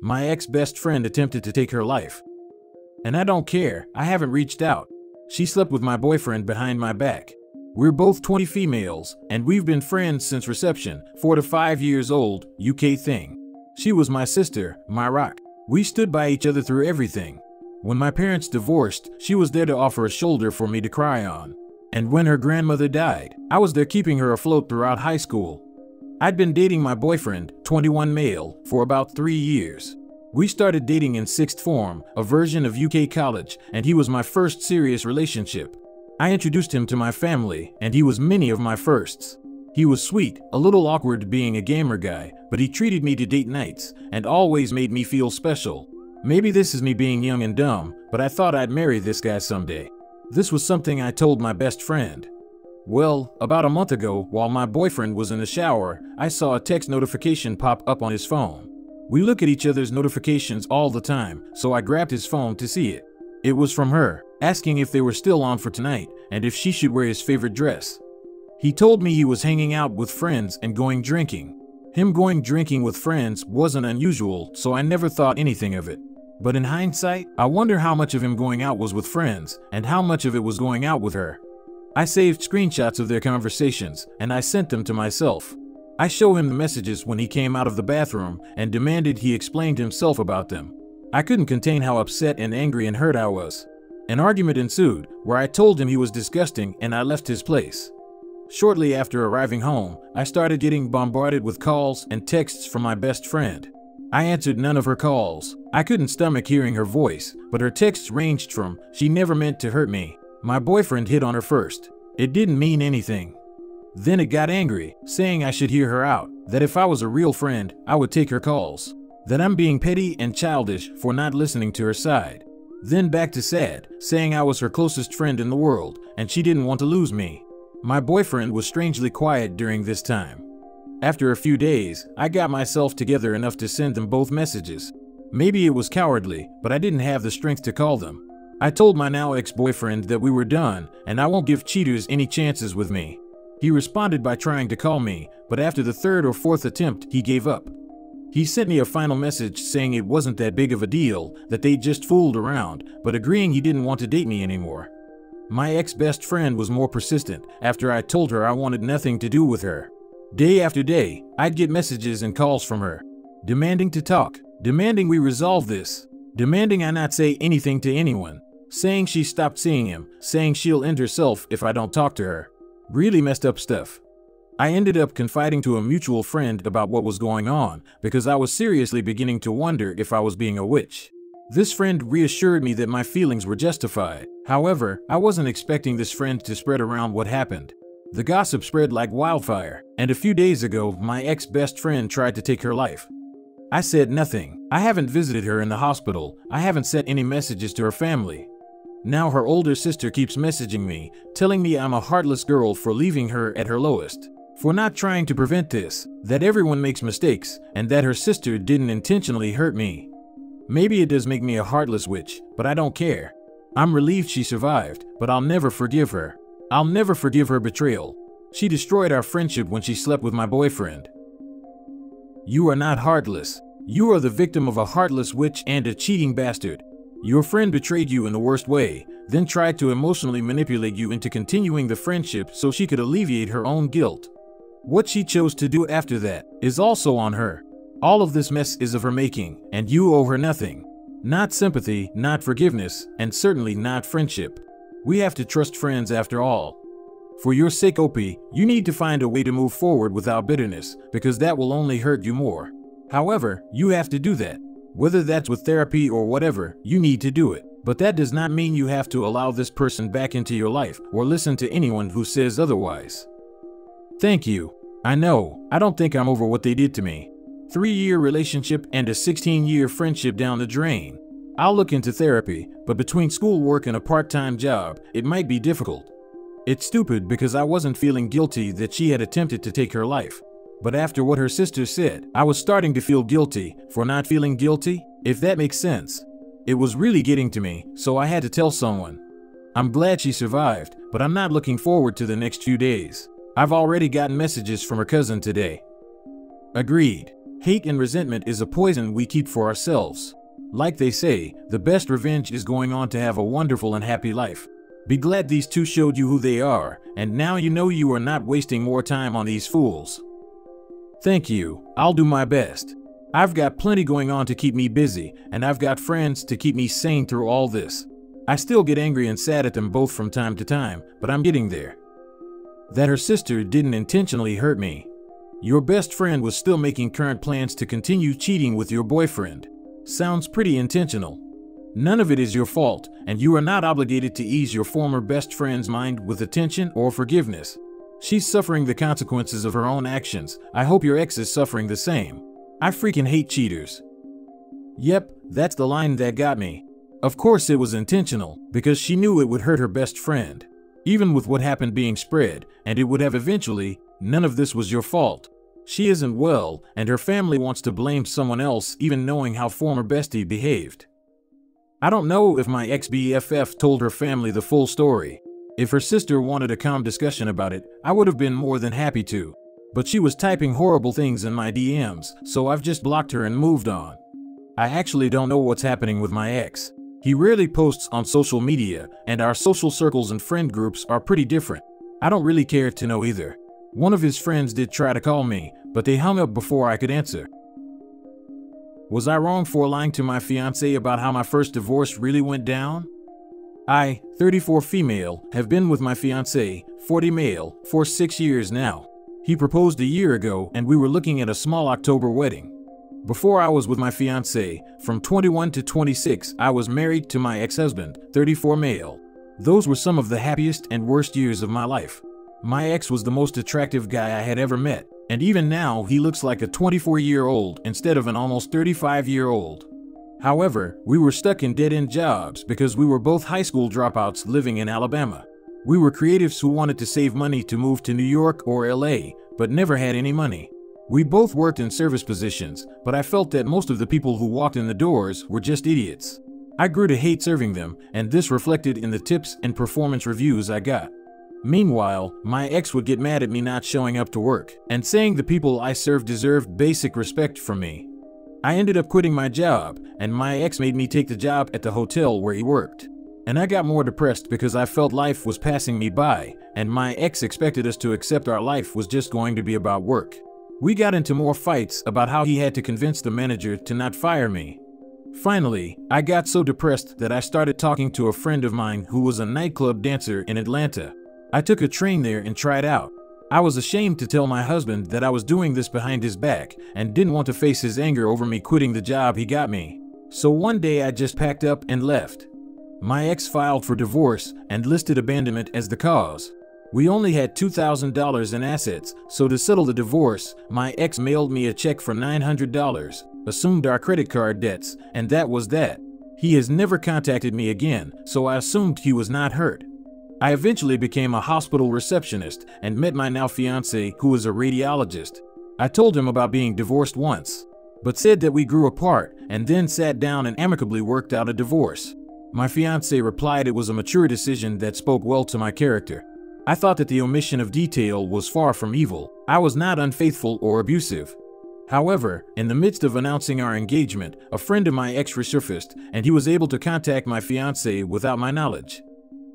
My ex-best friend attempted to take her life. And I don't care, I haven't reached out. She slept with my boyfriend behind my back. We're both 20 females, and we've been friends since reception, 4 to 5 years old, UK thing. She was my sister, my rock. We stood by each other through everything. When my parents divorced, she was there to offer a shoulder for me to cry on. And when her grandmother died, I was there keeping her afloat throughout high school. I'd been dating my boyfriend, 21 male, for about 3 years. We started dating in sixth form, a version of UK college, and he was my first serious relationship. I introduced him to my family, and he was many of my firsts. He was sweet, a little awkward being a gamer guy, but he treated me to date nights, and always made me feel special. Maybe this is me being young and dumb, but I thought I'd marry this guy someday. This was something I told my best friend. Well, about a month ago, while my boyfriend was in the shower, I saw a text notification pop up on his phone. We look at each other's notifications all the time, so I grabbed his phone to see it. It was from her, asking if they were still on for tonight, and if she should wear his favorite dress. He told me he was hanging out with friends and going drinking. Him going drinking with friends wasn't unusual, so I never thought anything of it. But in hindsight, I wonder how much of him going out was with friends, and how much of it was going out with her. I saved screenshots of their conversations, and I sent them to myself. I show him the messages when he came out of the bathroom, and demanded he explained himself about them. I couldn't contain how upset and angry and hurt I was. An argument ensued, where I told him he was disgusting, and I left his place. Shortly after arriving home, I started getting bombarded with calls and texts from my best friend. I answered none of her calls. I couldn't stomach hearing her voice, but her texts ranged from, "She never meant to hurt me. My boyfriend hit on her first. It didn't mean anything." Then it got angry, saying I should hear her out, that if I was a real friend, I would take her calls, that I'm being petty and childish for not listening to her side. Then back to sad, saying I was her closest friend in the world, and she didn't want to lose me. My boyfriend was strangely quiet during this time. After a few days, I got myself together enough to send them both messages. Maybe it was cowardly, but I didn't have the strength to call them. I told my now ex-boyfriend that we were done, and I won't give cheaters any chances with me. He responded by trying to call me, but after the third or fourth attempt, he gave up. He sent me a final message saying it wasn't that big of a deal, that they just fooled around, but agreeing he didn't want to date me anymore. My ex-best friend was more persistent after I told her I wanted nothing to do with her. Day after day, I'd get messages and calls from her, demanding to talk, demanding we resolve this, demanding I not say anything to anyone, saying she stopped seeing him, saying she'll end herself if I don't talk to her. Really messed up stuff. I ended up confiding to a mutual friend about what was going on, because I was seriously beginning to wonder if I was being a witch. This friend reassured me that my feelings were justified. However, I wasn't expecting this friend to spread around what happened. The gossip spread like wildfire, and a few days ago, my ex-best friend tried to take her life. I said nothing. I haven't visited her in the hospital. I haven't sent any messages to her family. Now her older sister keeps messaging me, telling me I'm a heartless girl for leaving her at her lowest, for not trying to prevent this, that everyone makes mistakes, and that her sister didn't intentionally hurt me. Maybe it does make me a heartless witch, but I don't care. I'm relieved she survived, but I'll never forgive her. I'll never forgive her betrayal. She destroyed our friendship when she slept with my boyfriend. You are not heartless. You are the victim of a heartless witch and a cheating bastard. Your friend betrayed you in the worst way, then tried to emotionally manipulate you into continuing the friendship so she could alleviate her own guilt. What she chose to do after that is also on her. All of this mess is of her making, and you owe her nothing. Not sympathy, not forgiveness, and certainly not friendship. We have to trust friends after all. For your sake, Opie, you need to find a way to move forward without bitterness, because that will only hurt you more. However, you have to do that. Whether that's with therapy or whatever, you need to do it. But that does not mean you have to allow this person back into your life or listen to anyone who says otherwise. Thank you. I know, I don't think I'm over what they did to me. 3-year relationship and a 16-year friendship down the drain. I'll look into therapy, but between schoolwork and a part-time job, it might be difficult. It's stupid because I wasn't feeling guilty that she had attempted to take her life. But after what her sister said, I was starting to feel guilty for not feeling guilty, if that makes sense. It was really getting to me, so I had to tell someone. I'm glad she survived, but I'm not looking forward to the next few days. I've already gotten messages from her cousin today. Agreed. Hate and resentment is a poison we keep for ourselves. Like they say, the best revenge is going on to have a wonderful and happy life. Be glad these two showed you who they are, and now you know you are not wasting more time on these fools. Thank you, I'll do my best. I've got plenty going on to keep me busy, and I've got friends to keep me sane through all this. I still get angry and sad at them both from time to time, but I'm getting there. That her sister didn't intentionally hurt me. Your best friend was still making current plans to continue cheating with your boyfriend. Sounds pretty intentional. None of it is your fault, and you are not obligated to ease your former best friend's mind with attention or forgiveness. She's suffering the consequences of her own actions. I hope your ex is suffering the same. I freaking hate cheaters. Yep, that's the line that got me. Of course it was intentional, because she knew it would hurt her best friend. Even with what happened being spread, and it would have eventually, none of this was your fault. She isn't well, and her family wants to blame someone else even knowing how former bestie behaved. I don't know if my ex-BFF told her family the full story. If her sister wanted a calm discussion about it, I would have been more than happy to. But she was typing horrible things in my DMs, so I've just blocked her and moved on. I actually don't know what's happening with my ex. He rarely posts on social media, and our social circles and friend groups are pretty different. I don't really care to know either. One of his friends did try to call me, but they hung up before I could answer. Was I wrong for lying to my fiancé about how my first divorce really went down? I, 34 female, have been with my fiancé, 40 male, for 6 years now. He proposed a year ago, and we were looking at a small October wedding. Before I was with my fiancé, from 21 to 26, I was married to my ex-husband, 34 male. Those were some of the happiest and worst years of my life. My ex was the most attractive guy I had ever met, and even now he looks like a 24-year-old instead of an almost 35-year-old. However, we were stuck in dead-end jobs because we were both high school dropouts living in Alabama. We were creatives who wanted to save money to move to New York or LA, but never had any money. We both worked in service positions, but I felt that most of the people who walked in the doors were just idiots. I grew to hate serving them, and this reflected in the tips and performance reviews I got. Meanwhile, my ex would get mad at me not showing up to work, and saying the people I served deserved basic respect from me. I ended up quitting my job, and my ex made me take the job at the hotel where he worked. And I got more depressed because I felt life was passing me by, and my ex expected us to accept our life was just going to be about work. We got into more fights about how he had to convince the manager to not fire me. Finally, I got so depressed that I started talking to a friend of mine who was a nightclub dancer in Atlanta. I took a train there and tried out. I was ashamed to tell my husband that I was doing this behind his back and didn't want to face his anger over me quitting the job he got me. So one day I just packed up and left. My ex filed for divorce and listed abandonment as the cause. We only had $2,000 in assets, so to settle the divorce, my ex mailed me a check for $900, assumed our credit card debts, and that was that. He has never contacted me again, so I assumed he was not hurt. I eventually became a hospital receptionist and met my now fiancé, who is a radiologist. I told him about being divorced once, but said that we grew apart and then sat down and amicably worked out a divorce. My fiancé replied it was a mature decision that spoke well to my character. I thought that the omission of detail was far from evil. I was not unfaithful or abusive. However, in the midst of announcing our engagement, a friend of my ex resurfaced, and he was able to contact my fiancé without my knowledge.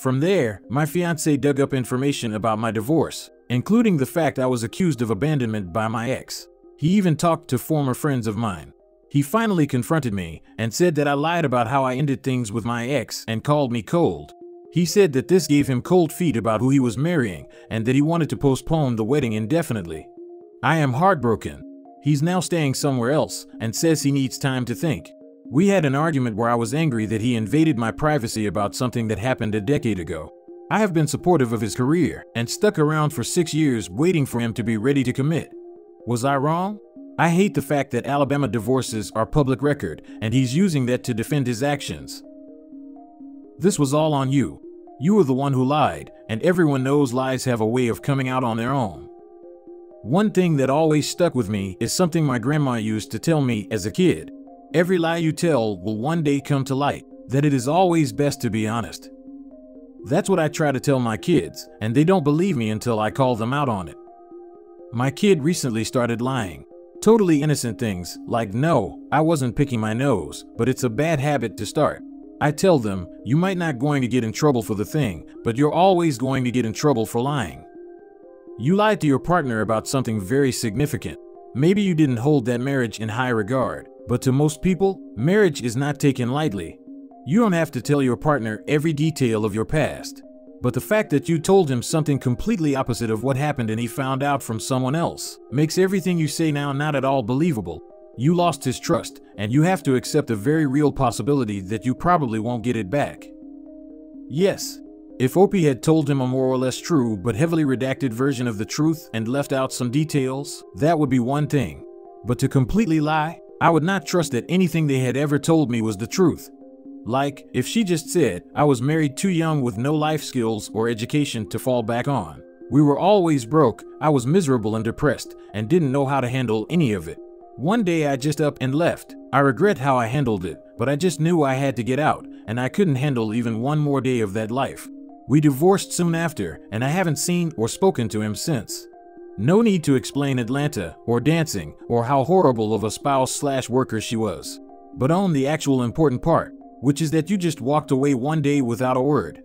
From there, my fiancé dug up information about my divorce, including the fact I was accused of abandonment by my ex. He even talked to former friends of mine. He finally confronted me and said that I lied about how I ended things with my ex and called me cold. He said that this gave him cold feet about who he was marrying and that he wanted to postpone the wedding indefinitely. I am heartbroken. He's now staying somewhere else and says he needs time to think. We had an argument where I was angry that he invaded my privacy about something that happened a decade ago. I have been supportive of his career and stuck around for 6 years waiting for him to be ready to commit. Was I wrong? I hate the fact that Alabama divorces are public record and he's using that to defend his actions. This was all on you. You were the one who lied, and everyone knows lies have a way of coming out on their own. One thing that always stuck with me is something my grandma used to tell me as a kid. Every lie you tell will one day come to light, that it is always best to be honest. That's what I try to tell my kids, and they don't believe me until I call them out on it. My kid recently started lying. Totally innocent things, like no, I wasn't picking my nose, but it's a bad habit to start. I tell them, you might not going to get in trouble for the thing, but you're always going to get in trouble for lying. You lied to your partner about something very significant. Maybe you didn't hold that marriage in high regard, but to most people, marriage is not taken lightly. You don't have to tell your partner every detail of your past, but the fact that you told him something completely opposite of what happened and he found out from someone else makes everything you say now not at all believable. You lost his trust, and you have to accept a very real possibility that you probably won't get it back. Yes, if Opie had told him a more or less true but heavily redacted version of the truth and left out some details, that would be one thing. But to completely lie, I would not trust that anything they had ever told me was the truth. Like, if she just said, I was married too young with no life skills or education to fall back on. We were always broke, I was miserable and depressed, and didn't know how to handle any of it. One day I just up and left. I regret how I handled it, but I just knew I had to get out, and I couldn't handle even one more day of that life. We divorced soon after, and I haven't seen or spoken to him since. No need to explain Atlanta, or dancing, or how horrible of a spouse/worker she was. But on the actual important part, which is that you just walked away one day without a word.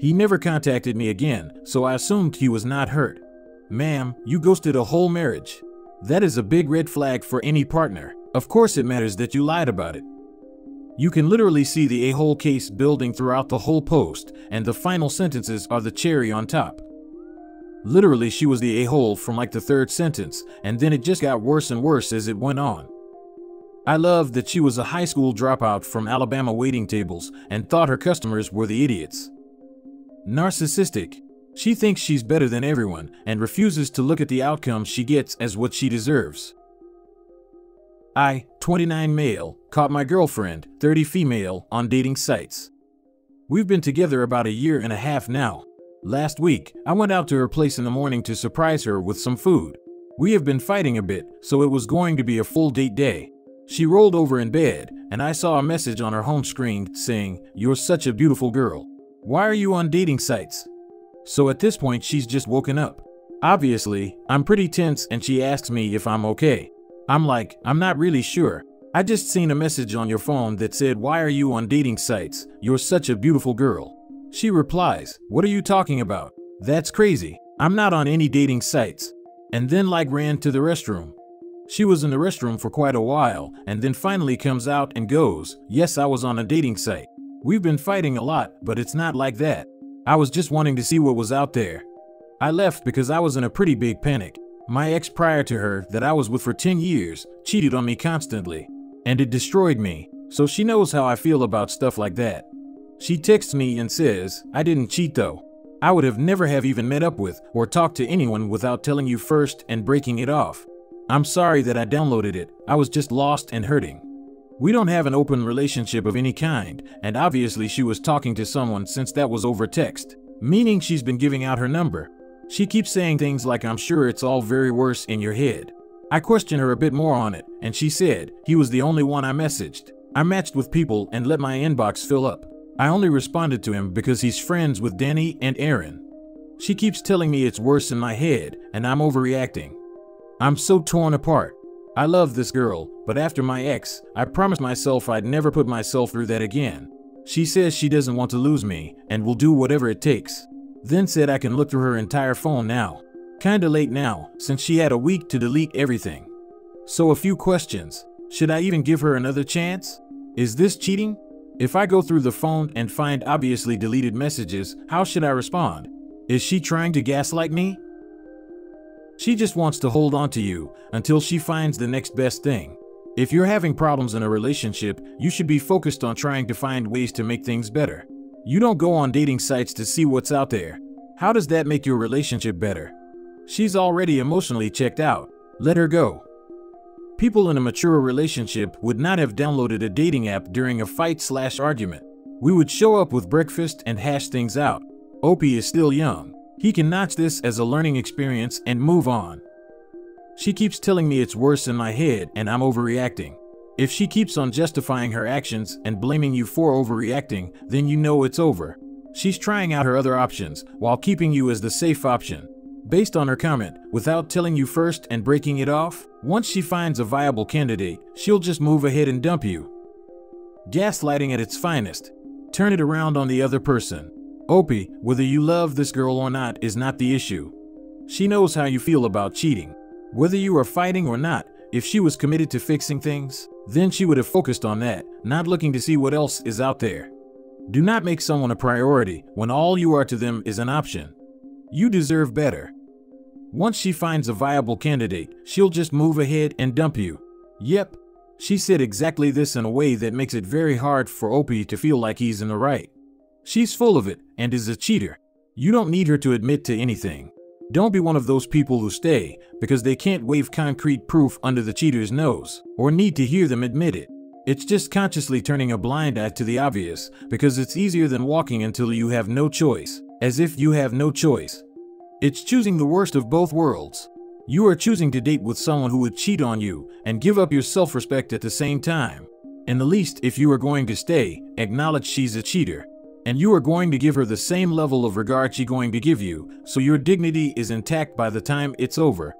He never contacted me again, so I assumed he was not hurt. Ma'am, you ghosted a whole marriage. That is a big red flag for any partner. Of course it matters that you lied about it. You can literally see the a-hole case building throughout the whole post, and the final sentences are the cherry on top. Literally, she was the a-hole from like the third sentence, and then it just got worse and worse as it went on. I love that she was a high school dropout from Alabama waiting tables and thought her customers were the idiots. Narcissistic. She thinks she's better than everyone and refuses to look at the outcome she gets as what she deserves. I, 29 male, caught my girlfriend, 30 female, on dating sites. We've been together about a year and a half now. Last week, I went out to her place in the morning to surprise her with some food. We have been fighting a bit, so it was going to be a full date day. She rolled over in bed, and I saw a message on her home screen saying, "You're such a beautiful girl. Why are you on dating sites?" So at this point, she's just woken up. Obviously, I'm pretty tense, and she asks me if I'm okay. I'm like, I'm not really sure. I just seen a message on your phone that said, "Why are you on dating sites? You're such a beautiful girl." She replies, "What are you talking about? That's crazy. I'm not on any dating sites." And then like ran to the restroom. She was in the restroom for quite a while, and then finally comes out and goes, "Yes, I was on a dating site. We've been fighting a lot, but it's not like that. I was just wanting to see what was out there." I left because I was in a pretty big panic. My ex prior to her that I was with for 10 years cheated on me constantly, and it destroyed me, so she knows how I feel about stuff like that. She texts me and says, "I didn't cheat though. I would have never have even met up with or talked to anyone without telling you first and breaking it off. I'm sorry that I downloaded it. I was just lost and hurting. We don't have an open relationship of any kind," and obviously she was talking to someone since that was over text, meaning she's been giving out her number. She keeps saying things like, "I'm sure it's all very worse in your head." I questioned her a bit more on it, and she said, "He was the only one I messaged. I matched with people and let my inbox fill up. I only responded to him because he's friends with Danny and Aaron." She keeps telling me it's worse in my head, and I'm overreacting. I'm so torn apart. I love this girl, but after my ex, I promised myself I'd never put myself through that again. She says she doesn't want to lose me and will do whatever it takes. Then said I can look through her entire phone now. Kinda late now, since she had a week to delete everything. So a few questions. Should I even give her another chance? Is this cheating? If I go through the phone and find obviously deleted messages, how should I respond? Is she trying to gaslight me? She just wants to hold on to you until she finds the next best thing. If you're having problems in a relationship, you should be focused on trying to find ways to make things better. You don't go on dating sites to see what's out there. How does that make your relationship better? She's already emotionally checked out. Let her go. People in a mature relationship would not have downloaded a dating app during a fight/argument. We would show up with breakfast and hash things out. Opie is still young. He can notch this as a learning experience and move on. She keeps telling me it's worse in my head and I'm overreacting. If she keeps on justifying her actions and blaming you for overreacting, then you know it's over. She's trying out her other options while keeping you as the safe option. Based on her comment, without telling you first and breaking it off, Once she finds a viable candidate, she'll just move ahead and dump you. Gaslighting at its finest. Turn it around on the other person. Opie, whether you love this girl or not is not the issue. She knows how you feel about cheating. Whether you are fighting or not, if she was committed to fixing things, then she would have focused on that, not looking to see what else is out there. Do not make someone a priority when all you are to them is an option. You deserve better. Once she finds a viable candidate, she'll just move ahead and dump you. Yep, she said exactly this in a way that makes it very hard for Opie to feel like he's in the right. She's full of it and is a cheater. You don't need her to admit to anything. Don't be one of those people who stay because they can't wave concrete proof under the cheater's nose or need to hear them admit it. It's just consciously turning a blind eye to the obvious because it's easier than walking until you have no choice, as if you have no choice. It's choosing the worst of both worlds. You are choosing to date with someone who would cheat on you and give up your self-respect at the same time. And at least if you are going to stay, acknowledge she's a cheater. And you are going to give her the same level of regard she's going to give you, so your dignity is intact by the time it's over.